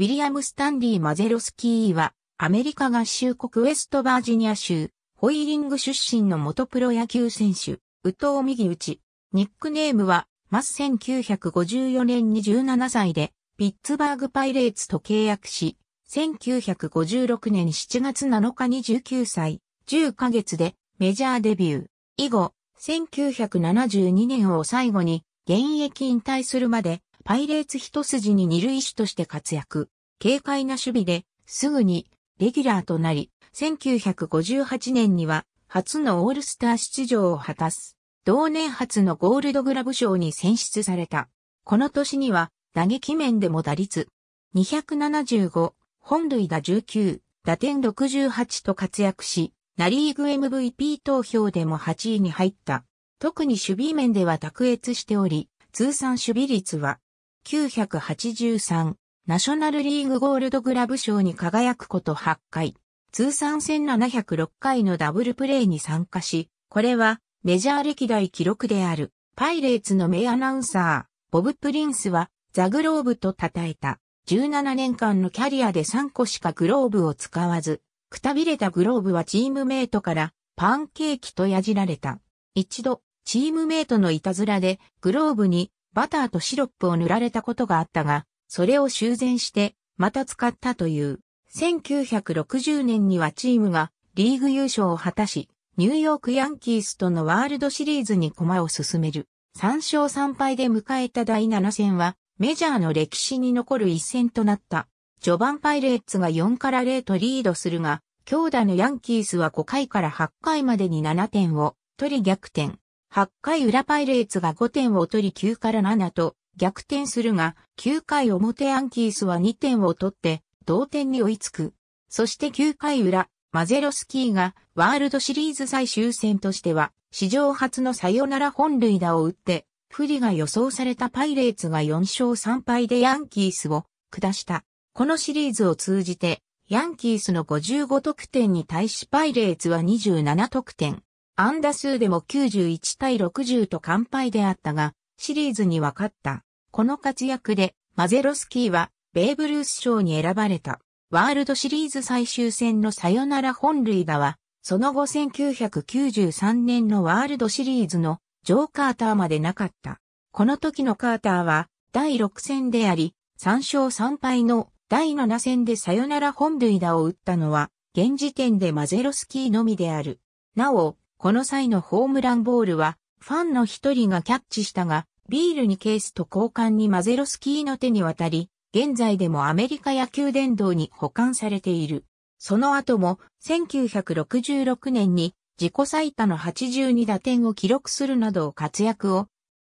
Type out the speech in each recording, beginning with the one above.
ウィリアム・スタンリー・マゼロスキーは、アメリカ合衆国ウェストバージニア州、ホイーリング出身の元プロ野球選手、右投右打ち。ニックネームは、マス。1954年に17歳で、ピッツバーグパイレーツと契約し、1956年7月7日に19歳、10ヶ月でメジャーデビュー。以後、1972年を最後に現役引退するまでパイレーツ一筋に二塁手として活躍。軽快な守備ですぐにレギュラーとなり、1958年には初のオールスター出場を果たす。同年初のゴールドグラブ賞に選出された。この年には打撃面でも打率275、本塁打19、打点68と活躍し、ナリーグ MVP 投票でも8位に入った。特に守備面では卓越しており、通算守備率は983、ナショナルリーグゴールドグラブ賞に輝くこと8回、通算1706回のダブルプレーに参加し、これはメジャー歴代記録である。パイレーツの名アナウンサー、ボブ・プリンスはザ・グローブと称えた。17年間のキャリアで3個しかグローブを使わず、くたびれたグローブはチームメイトからパンケーキとやじられた。一度、チームメイトのいたずらでグローブにバターとシロップを塗られたことがあったが、それを修繕してまた使ったという。1960年にはチームがリーグ優勝を果たし、ニューヨークヤンキースとのワールドシリーズに駒を進める。3勝3敗で迎えた第7戦は、メジャーの歴史に残る一戦となった。序盤パイレーツが4-0とリードするが、強打のヤンキースは5回から8回までに7点を取り逆転。8回裏パイレーツが5点を取り9-7と逆転するが、9回表ヤンキースは2点を取って同点に追いつく。そして9回裏、マゼロスキーがワールドシリーズ最終戦としては史上初のサヨナラ本塁打を打って、不利が予想されたパイレーツが4勝3敗でヤンキースを下した。このシリーズを通じて、ヤンキースの55得点に対しパイレーツは27得点。安打数でも91-60と完敗であったが、シリーズには勝った。この活躍で、マゼロスキーは、ベーブ・ルース賞に選ばれた。ワールドシリーズ最終戦のサヨナラ本塁打は、その後1993年のワールドシリーズのジョー・カーターまでなかった。この時のカーターは、第6戦であり、3勝3敗の第7戦でサヨナラ本塁打を打ったのは、現時点でマゼロスキーのみである。なお、この際のホームランボールは、ファンの一人がキャッチしたが、ビールにケースと交換にマゼロスキーの手に渡り、現在でもアメリカ野球殿堂に保管されている。その後も、1966年に自己最多の82打点を記録するなど活躍を、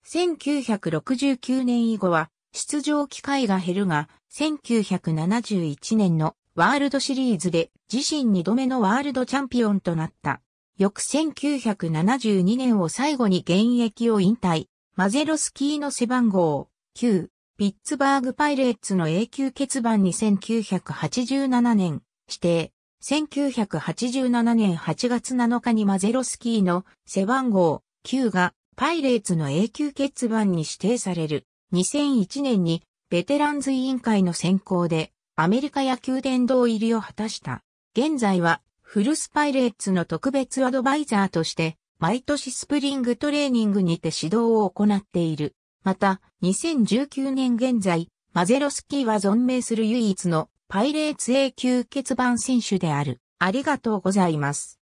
1969年以後は、出場機会が減るが、1971年のワールドシリーズで自身2度目のワールドチャンピオンとなった。翌1972年を最後に現役を引退。マゼロスキーの背番号9、ピッツバーグパイレーツの永久欠番に1987年指定。1987年8月7日にマゼロスキーの背番号9がパイレーツの永久欠番に指定される。2001年にベテランズ委員会の選考でアメリカ野球殿堂入りを果たした。現在は古巣パイレーツの特別アドバイザーとして毎年スプリングトレーニングにて指導を行っている。また2019年現在マゼロスキーは存命する唯一のパイレーツ永久欠番選手である。ありがとうございます。